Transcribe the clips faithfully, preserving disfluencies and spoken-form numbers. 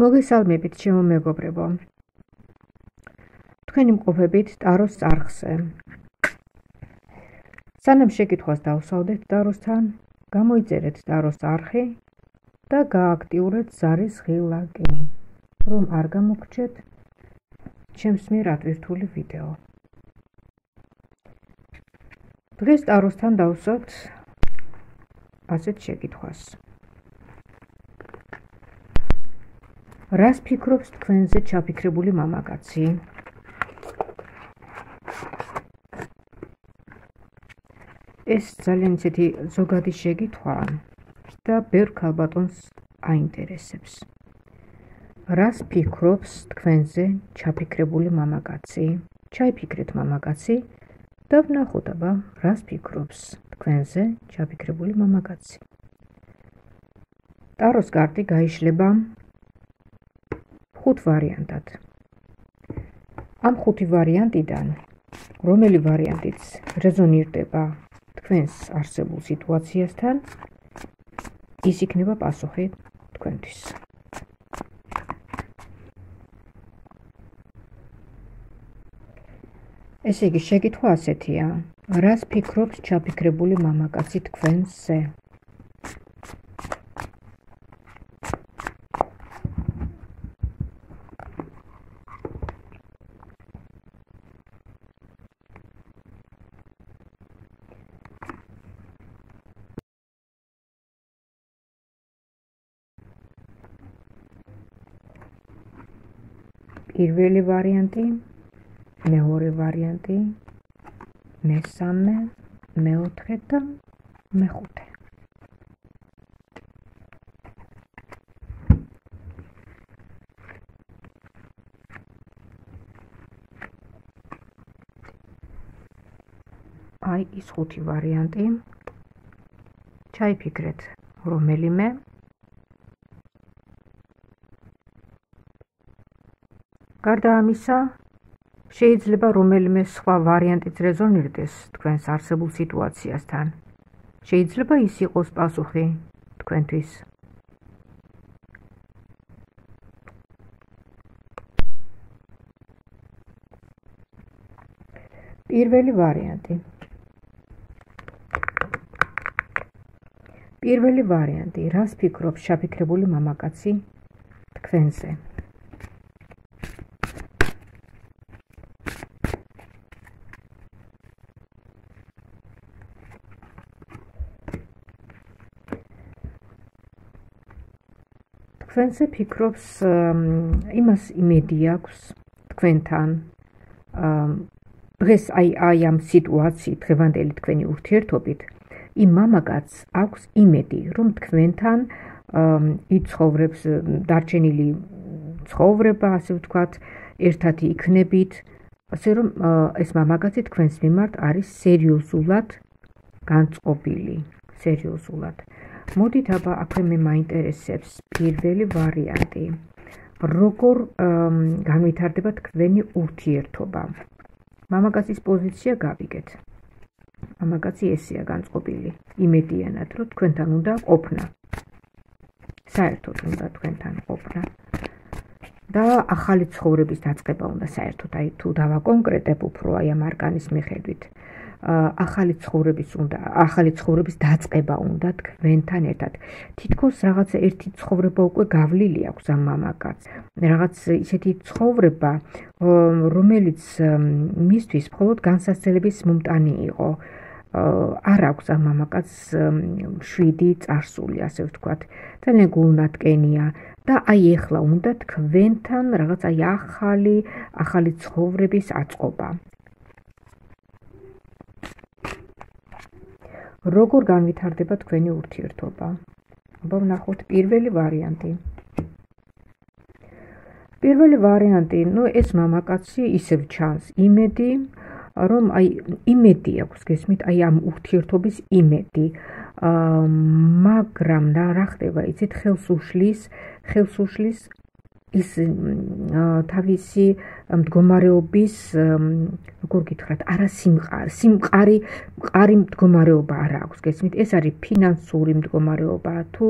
მოგესალმებით ჩემო მეგობრებო. Თქვენი მყოფებით ტაროს წარხზე. Სანამ შეკითხვას დავსვავდეთ ტაროსთან, გამოიწერეთ ტაროს არხი და გააქტიურეთ ზარის ღილაკი, რომ არ გამოგჭეთ ჩემს მიერ ატვირთული ვიდეო. Დღეს ტაროსთან დავსვათ ასეთ შეკითხვას. რას ფიქრობს თქვენზე ჩაფიქრებული მამაკაცი? ეს ძალიან ისეთი ზოგადი შეკითხვაა და ბევრ ქალბატონს აინტერესებს. რას ფიქრობს თქვენზე ჩაფიქრებული მამაკაცი? ჩაიფიქრეთ მამაკაცი და ვნახოთ აბა რას ფიქრობს თქვენზე ჩაფიქრებული მამაკაცი. ტაროს კარტი გაიშლება ხუთ ვარიანტად. Am ხუთი ვარიანტიდან რომელი ვარიანტიც რეზონირდება თქვენს არსებულ სიტუაციასთან, ის იქნება პასუხი თქვენთვის. ესე იგი, შეკითხვა ასეთია: რას ფიქრობს ჩაფიქრებული მამაკაცი თქვენზე? Პირველი ვარიანტი, მეორე ვარიანტი, მესამე, მეოთხე და მეხუთე. აი, ის ხუთი ვარიანტი. ჩაიფიქრეთ რომელიმე. გარდა ამისა, შეიძლება რომელიმე სხვა ვარიანტიც რეზონირდეს თქვენს არსებულ სიტუაციასთან. შეიძლება ის იყოს პასუხი თქვენთვის. პირველი ვარიანტი. პირველი ვარიანტი: რას ფიქრობს ჩაფიქრებული მამაკაცი თქვენზე? Თქვენზე ფიქრობს, იმას იმედი აქვს თქვენთან, დღეს აი ამ სიტუაციით, დღევანდელი თქვენი ურთიერთობით, იმ მამაკაცს აქვს იმედი, რომ თქვენთან იცხოვრებს დარჩენილი ცხოვრება, ასე ვთქვათ, ერთად იქნებით, ასე რომ ეს მამაკაცი თქვენს მიმართ არის სერიოზულად განწყობილი, სერიოზულად. Modit აბა აქვე მე მაინტერესებს პირველი ვარიანტი. Როგორ განვითარდება თქვენი ურთიერთობა? მამაკაცის პოზიცია გავიგეთ. მამაკაცი ესეა განწყობილი, იმედიანად, რომ თქვენთან უნდა ყოფნა. საერთოდ უნდა თქვენთან ყოფნა. და ახალი ცხოვრების დაწყება უნდა საერთოდ, აი თუ დავაკონკრეტებ უფრო აი ამ არკანის მიხედვით. ახალი ცხოვრების უნდა, ახალი ცხოვრების დაწყება უნდა თქვენთან ერთად. თითქოს რაღაც ერთი ცხოვრება უკვე გავლილი აქვს ამ მამაკაცს. Რაღაც ისეთი ცხოვრება, რომელიც მისთვის მხოლოდ განსაცდელების მომტანი იყო. არ აქვს ამ მამაკაცს შვიდი წარსული, ასე ვთქვათ. ძალიან გულნატკენია. და აი ეხლა უნდა თქვენთან რაღაც აი ახალი, ახალი ცხოვრების აწყობა. Როგორ განვითარდება თქვენი ურთიერთობა? აბა ვნახოთ პირველი ვარიანტი. პირველი ვარიანტი, ну ეს მამაკაცი ისევ ჩანს იმედი, რომ აი იმედი აქვს, გესმით, აი ამ ურთიერთობის იმედი. აა მაგრამ რა ხდება, იცით, ხელს უშლის, ხელს უშლის ის თავისი მდგომარეობის gorgit xrat ara simqar simqari mqari მდგომარეობა არ აქვს გესმით ეს არის ფინანსური მდგომარეობა თუ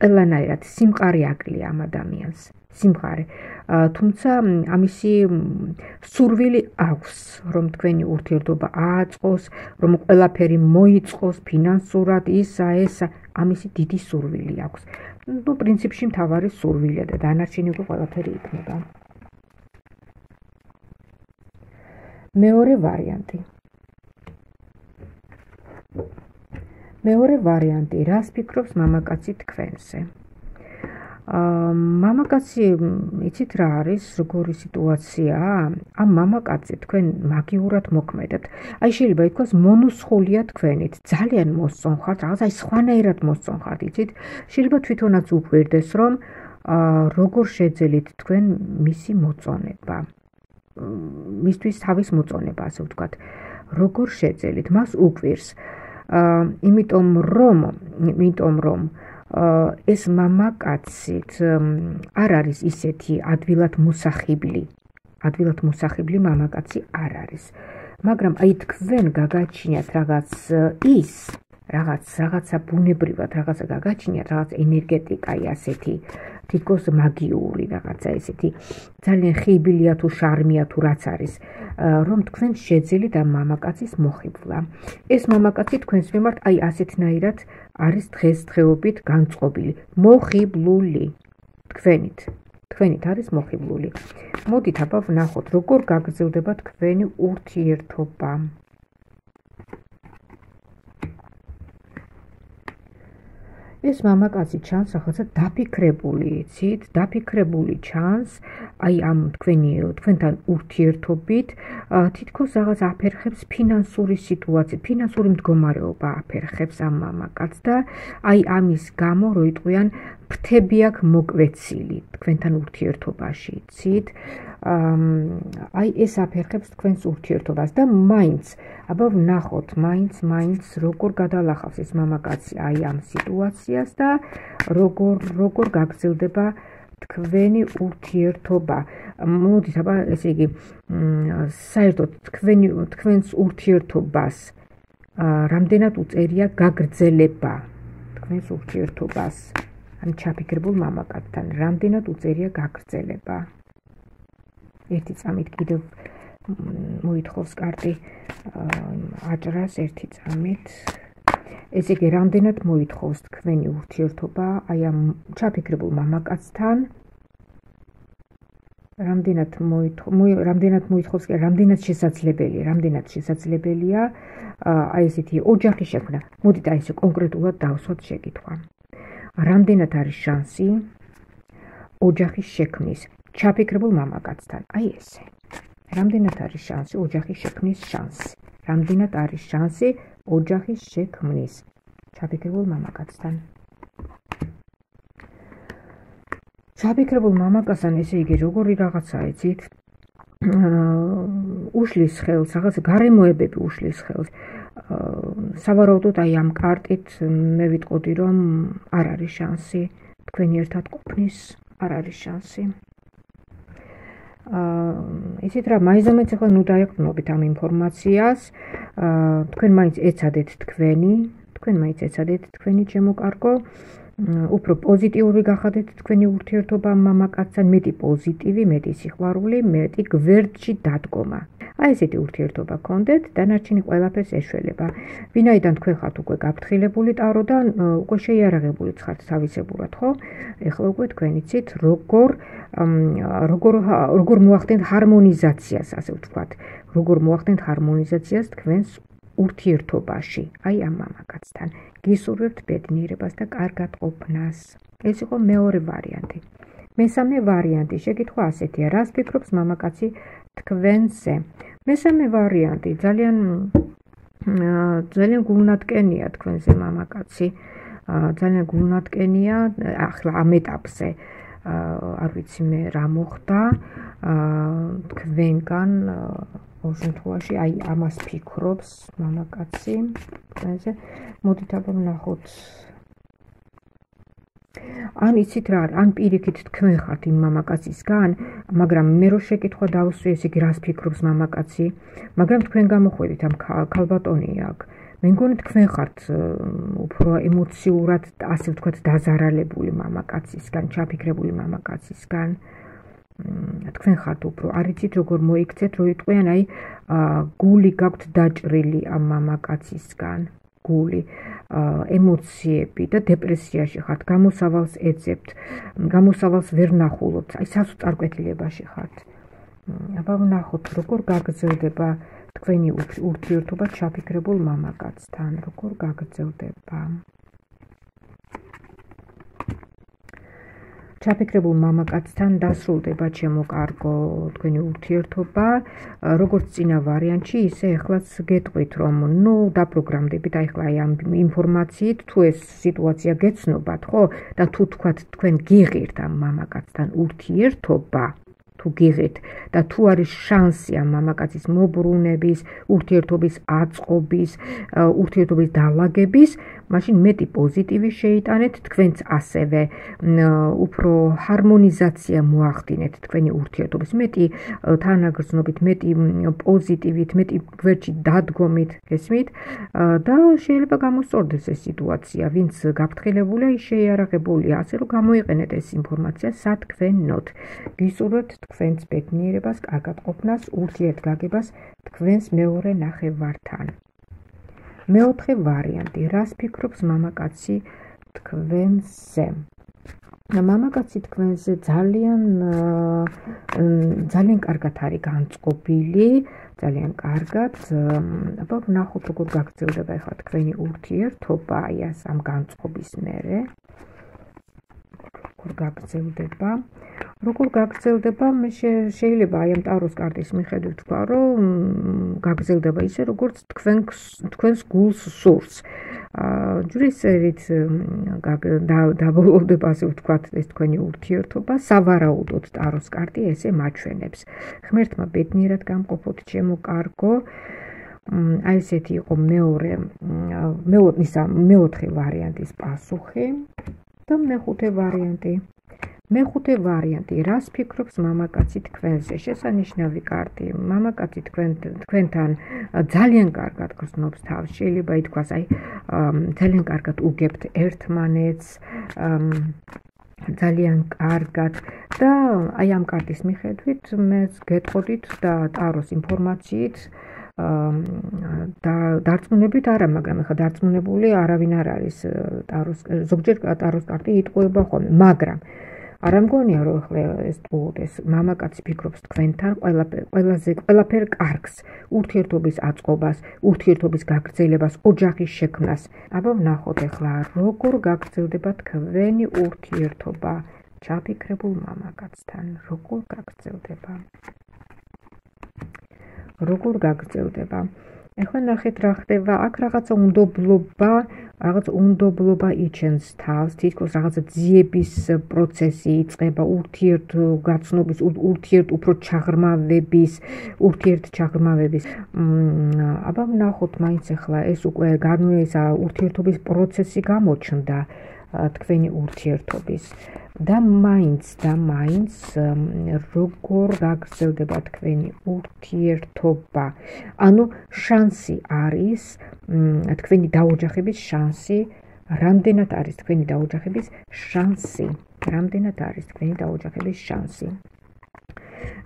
ყველანაირად სიმყარი აკლია ამ ადამიანს სიმყარი თუმცა ამისი სურვილი აქვს რომ თქვენი ურთიერთობა ააწყოს რომ ყველაფერი მოიწყოს ფინანსურად ისა ესა ამისი დიდი სურვილი აქვს ну პრინციპში მთავარი სურვილია და დანარჩენი ყველაფერი იქნება მეორე ვარიანტი. მეორე ვარიანტი, რას ფიქრობს მამაკაცი თქვენზე. მამაკაცი, იცით რა არის, როგორი სიტუაციაა, ამ მამაკაცი თქვენ მაგიურად მოქმედეთ. Აი შეიძლება ითქვას მონუსხულია თქვენით, ძალიან მოსწონხართ, რაღაც აი სხვანაირად მოსწონხართ, იცით, შეიძლება თვითონაც უკვირდეს, რომ როგორ შეძელით თქვენ მისი მოწონება. Მისთვის თავის მოწონება ასე ვთქვათ როგორ შეძელით მას უკვირს იმიტომ რომ იმიტომ რომ ეს მამაკაცით არ არის ისეთი ადვილად მოსახიბლი ადვილად მოსახიბლი მამაკაცი არ არის მაგრამ აი თქვენ გაგაჩინიათ რაღაც ის რაღაც რაღაცა ბუნებრივად რაღაცა გაგაჩინიათ რაღაც ენერგეტიკაი ასეთი თითქოს მაგიური რაღაცა ესეთი ძალიან ხიბილია თუ შარმია თუ რაც არის რომ თქვენ შეძელით ამ მამაკაცის მოხიბლა ეს მამაკაცი თქვენს მიმართ აი ასეთნაირად არის დღესდღეობით განწყობილი მოხიბლული თქვენით თქვენით არის მოხიბლული მოდით აბა ვნახოთ როგორ გაგრძელდება თქვენი ურთიერთობა ეს მამაკაცი ჩანს რაღაცა დაფიქრებული, იცით, დაფიქრებული ჩანს, აი ამ თქვენი თქვენთან ურთიერთობით, თითქოს რაღაც აფერხებს ფინანსური სიტუაცია, ფინანსური მდგომარეობა აფერხებს ამ მამაკაცს და აი ამის გამო როიტყვიან ფრთები აქვს მოკვეცილი თქვენთან ურთიერთობაში, იცით? აი ეს აფერხებს თქვენს ურთიერთობას და მაინც, აბა ვნახოთ, მაინც, მაინც როგორ გადალახავს ეს მამაკაცი აი ამ სიტუაციას და როგორ როგორ გაგრძელდება თქვენი ურთიერთობა. მოდით აბა ესე იგი საერთოდ თქვენი თქვენს ურთიერთობას რამდენად უწერია გაგრძელება თქვენს ურთიერთობას. Am ჩაფიქრებულ მამაკაცთან რამდენად უწერია გაგრძელება ერთი წამით კიდევ მოითხოვს კარტი აჭრას ერთი წამით ესე იგი რამდენად მოითხოვს თქვენი ურთიერთობა აი ამ ჩაფიქრებულ მამაკაცთან რამდენად მოითხოვს რამდენად მოითხოვს კი რამდენად შესაძლებელია რამდენად შესაძლებელია აი ესეთი ოჯახი შექმნა მოდით აი ესე კონკრეტულად დავსვათ შეკითხვა რამდენად არის შანსი ოჯახის შექმნის ჩაფიქრებულ მამაკაცთან აი ესე რამდენად არის შანსი ოჯახის შექმნის შანსი რამდენად არის შანსი ოჯახის შექმნის ჩაფიქრებულ მამაკაცთან ჩაფიქრებულ მამაკაცთან ესე იგი როგორი რაღაცაა იცით უშლის ხელს რაღაცა გარემოებები უშლის ხელს სავარაუდოდ აი ამ კარტით მე ვიტყოდი რომ არ არის შანსი თქვენი ერთად ყოფნის არ არის შანსი აა ისეთ რა მაინც ახლა ნუ დაიყვანობით ამ ინფორმაციას თქვენ მაინც ეცადეთ თქვენი თქვენ მაინც ეცადეთ თქვენი შემოკარგო უფრო პოზიტიური გახადეთ თქვენი ურთიერთობა მამაკაცთან მეტი პოზიტივი მეტი სიყვარული მეტი გვერდში დადგომა აი ესეთი ურთიერთობა გქონდეთ, დანარჩენი ყველაფერს ეშველება. ვინაიდან თქვენ ხართ უკვე გაფრთხილებული ტაროდან, უკვე შეიარაღებული ხართ თავისებურად, ხო? ეხლა უკვე თქვენ იცით, როგორ როგორ როგორ მოახდენთ ჰარმონიზაციას, ასე ვთქვათ, როგორ მოახდენთ ჰარმონიზაციას თქვენს ურთიერთობაში, აი ამ მამაკაცთან. გისურვებთ ბედნიერებას და კარგად ყოფნას. ეს იყო მეორე ვარიანტი. მესამე ვარიანტი შეკითხვა ასეთია, რას ფიქრობს მამაკაცი თქვენზე. მესამე ვარიანტი ძალიან ძალიან გულნატკენია თქვენზე მამაკაცი. ძალიან გულნატკენია ახლა ამ ეტაპზე. არ ვიცი მე რა მოხდა. თქვენგან ორ შემთხვევაში აი ამას ფიქრობს მამაკაცი. თქვენზე მოდით აბა ვნახოთ Am icit rar, am pirichit tcmehati mama caciscan, magram meroșecit hodausui se graspi crux mama caci, magram tcmengam hoedit am calbatoniac. Mengonit tcmehat upro emoțiurat asil tcat dazaralebuli mama caciscan, chapicrebuli mama caciscan. Tcmehat upro aricit rogor moicet roitquenai guli gapt dajrili am mama caciscan. Guli, emoții, da depresia și hat, gamusavals ecept, gamusavals vernahulot, ai sasut arguetileba și hat. Avavnahot, rocor gagzeldeba, tkveni urtiurtuba, chapikrebul mama gatstan, rocor gagzeldeba. Chapikrebul mama gatstan, dasruldeba, chemok argo, tkveni urtiurtuba, როგორც წინა ვარიანტში ისე ახლაც გეტყვით რომ ნუ დაპროგრამდებით აი ხლა ამ ინფორმაციით თუ ეს სიტუაცია გეცნობათ ხო და თუ თქვათ თქვენ გიღირთ ამ მამაკაცთან ურთიერთობა თუ გიღეთ და თუ არის შანსი ამ მამაკაცის მობრუნების ურთიერთობის აწყობის ურთიერთობის დაალაგების მაშინ მეტი პოზიტივი შეიტანეთ თქვენც ასევე უფრო ჰარმონიზაცია მოახდინეთ თქვენი ურთიერთობის მეტი თანაგრძნობით მეტი პოზიტივით მეტი გვერდში დადგომით გესმით და შეიძლება გამოსწორდეს ეს სიტუაცია ვინც გაფრთხილებულია ის შეიარაღებულია ასე რომ გამოიყენეთ ეს ინფორმაცია სათქვენოდ გისურვებთ თქვენს ბედნიერებას კარგად ყოფნას ურთიერთგაგებას თქვენს მეორე ნახევართან მეოთხე ვარიანტი რას ფიქრობს მამაკაცი თქვენზე მამაკაცი თქვენზე ძალიან ძალიან კარგად არის განწყობილი ძალიან კარგად აბა ნახოთ როგორ გაგრძელდება ახლა თქვენი ურთიერთობა აი ეს ამ განწყობის მერე როგორ გაგრძელდება როგორ გაგრძელდება შეიძლება აი ამ ტაროს კარტის მიხედვით თქვა რომ გაგრძელდება ისე როგორც თქვენ თქვენს გულს სურს ჯურისერით დაბოლოვდება ასე ვთქვათ ეს თქვენი ურთიერთობა სავარაუდოდ ტაროს კარტი ესე მაჩვენებს ღმერთმა ბედნიერად გამყოფოთ ჩემო კარგო აი ესეთი იყო მეორე მეოთხისა მეოთხე ვარიანტის პასუხი და მეხუთე ვარიანტი მეხუთე ვარიანტი რას ფიქრობს მამაკაცი თქვენზე შესანიშნავი კარტი მამაკაცი თქვენ თქვენთან ძალიან კარგად გრძნობს თავს შეიძლება ითქვას აი ძალიან კარგად უგებთ ერთმანეთს ძალიან კარგად და აი ამ კარტის მიხედვით მეც გეტყოდით და ტაროს ინფორმაციით და დარწმუნებით არა მაგრამ ხა დარწმუნებული არავინ არ არის ტაროს ზოგჯერ ტაროს კარტი იტყუება ხოლმე მაგრამ Aram goniar oxle es tuodes mamakaci fikrops tkventan qvelaperi qvelaze qvelaperi kargs urtiertobis atqobas urtiertobis gagzelebas ojaghis shekmnas aba wnaqot exla rogor gagzeldeba tkveni urtiertoba chapikrebul mamakactan rogor gagzeldeba rogor gagzeldeba Ეხლა ნახეთ რა ხდება, აქ რაღაცა უნდობლობა, რაღაც უნდობლობა იჩენს თავს, თითქოს რაღაცა ძიების პროცესი იწყება, ურთიერთ გაცნობის, ურთიერთ უფრო ჩაღრმავების, ურთიერთ ჩაღრმავების. აბა ვნახოთ მაინც ეხლა ეს უკვე განვესა ურთიერთობის პროცესი გამოჩნდა თქვენი ურთიერთობის. და მაინც და მაინც როგორ გაგრძელდება თქვენი ურთიერთობა ანუ შანსი არის თქვენი დაოჯახების შანსი რამდენად არის თქვენი დაოჯახების შანსი რამდენად არის თქვენი დაოჯახების შანსი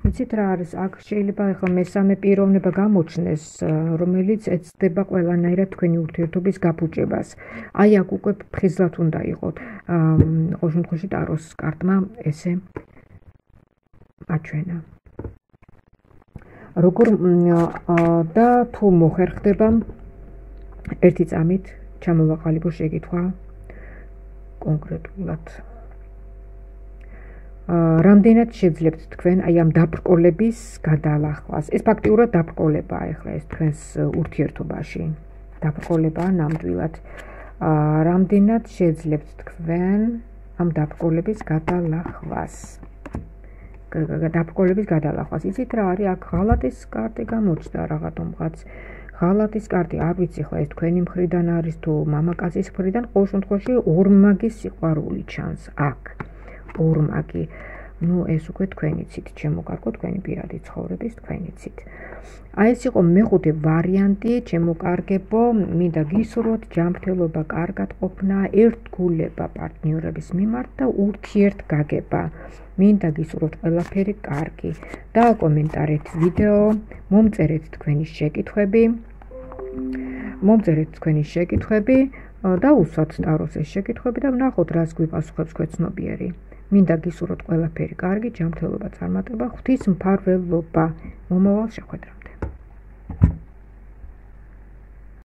იცით რა არის აქ შეიძლება ახლა მესამე პიროვნება გამოჩნდეს რომელიც ეცდება ყველანაირად თქვენი ურთიერთობის გაფუჭებას აი აქ უკვე ფხიზლად უნდა იყოთ ყოველ შემთხვევაში ტაროს კარტმა ესე აჩვენა როგორ და თუ მოხერხდება ერთი წამით ჩამოვაყალიბო შეკითხვა კონკრეტულად რამდენად შეძლებთ თქვენ აი ამ დაბრკოლების გადაალახლას ეს ფაქტიურად დაბრკოლებაა ახლა ეს თქვენს ურთიერთობაში დაბრკოლება ნამდვილად რამდენად შეძლებთ თქვენ ამ დაბრკოლების გადაალახლას დაბრკოლების გადაალახლას იცით რა არის აქ ღალატის კარტი გამოჩნდა რაღაცა ღალატის კარტი, არ ვიცი ხლა ეს თქვენი მხრიდან არის თუ მამაკაცის მხრიდან, ყოველ შემთხვევაში ორმაგის სიყვარული ჩანს აქ. ორმაგი. Nu e sucet cuenitsit, ce mucarcot cueni piari, ცხოვრების cuenitsit. Aici o mehute variante, ce mucarkepo, midagisurot, jamteloba cargat opna, irtkuleba partnerabis mimarta, urtiert gageba, midagisurot elaperic arki. Da comentaret video, momzeret cuenitsekit huebi, momzeret cuenitsekit huebi, da usat darose sekit huebi, da nahot rasgui pasukhebs cuetsnobieri. Minda gisurot ყველაფერი კარგი, ჯანმრთელობა, წარმატება, ღვთის მფარველობა, მომავალ შეხვედრამდე.